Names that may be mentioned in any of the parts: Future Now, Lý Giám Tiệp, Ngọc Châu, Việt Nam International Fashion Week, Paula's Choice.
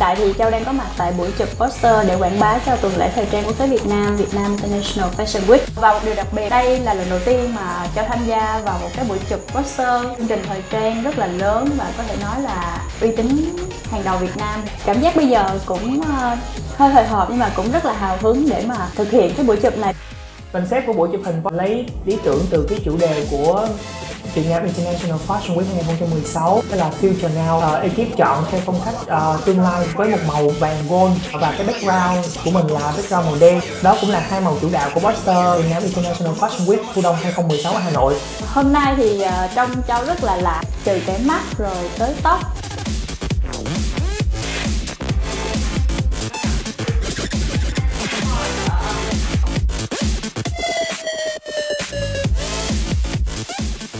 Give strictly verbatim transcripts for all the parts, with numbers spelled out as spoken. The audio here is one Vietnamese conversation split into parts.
tại thì Châu đang có mặt tại buổi chụp poster để quảng bá cho tuần lễ thời trang quốc tế Việt Nam, Việt Nam International Fashion Week. Và một điều đặc biệt, đây là lần đầu tiên mà Châu tham gia vào một cái buổi chụp poster chương trình thời trang rất là lớn và có thể nói là uy tín hàng đầu Việt Nam. Cảm giác bây giờ cũng hơi hồi hộp nhưng mà cũng rất là hào hứng để mà thực hiện cái buổi chụp này. Concept của buổi chụp hình lấy lý tưởng từ cái chủ đề của Việt Nam International Fashion Week hai không một sáu, đó là Future Now. Uh, ekip chọn theo phong cách uh, tương lai với một màu vàng gold và cái background của mình là background màu đen. Đó cũng là hai màu chủ đạo của poster Việt Nam International Fashion Week Thu Đông hai không một sáu ở Hà Nội. Hôm nay thì uh, trông Châu rất là lạ, trừ cái mắt rồi tới tóc.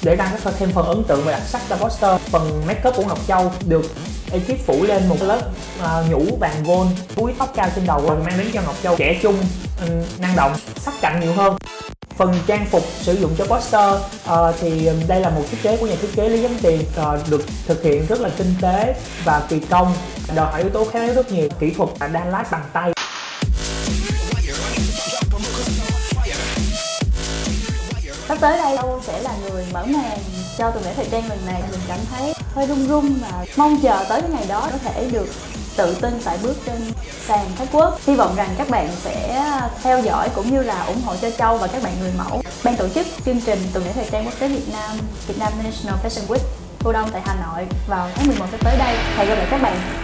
Để đăng cái thêm phần ấn tượng và đặc sắc ra poster, phần make up của Ngọc Châu được ekip phủ lên một lớp uh, nhũ vàng gold, búi tóc cao trên đầu và mang đến cho Ngọc Châu trẻ trung, uh, năng động, sắc cạnh nhiều hơn. Phần trang phục sử dụng cho poster uh, thì đây là một thiết kế của nhà thiết kế Lý Giám Tiệp, uh, được thực hiện rất là tinh tế và kỳ công, đòi hỏi yếu tố khéo léo rất nhiều, kỹ thuật đan lát bằng tay. Sắp tới đây Châu sẽ là người mở màn cho tuần lễ thời trang lần này. Mình cảm thấy hơi run run và mong chờ tới cái ngày đó có thể được tự tin tại bước trên sàn Thái Quốc. Hy vọng rằng các bạn sẽ theo dõi cũng như là ủng hộ cho Châu và các bạn người mẫu. Ban tổ chức chương trình tuần lễ thời trang quốc tế Việt Nam, Việt Nam International Fashion Week Thu Đông tại Hà Nội vào tháng mười một sắp tới đây. Hẹn gặp lại các bạn.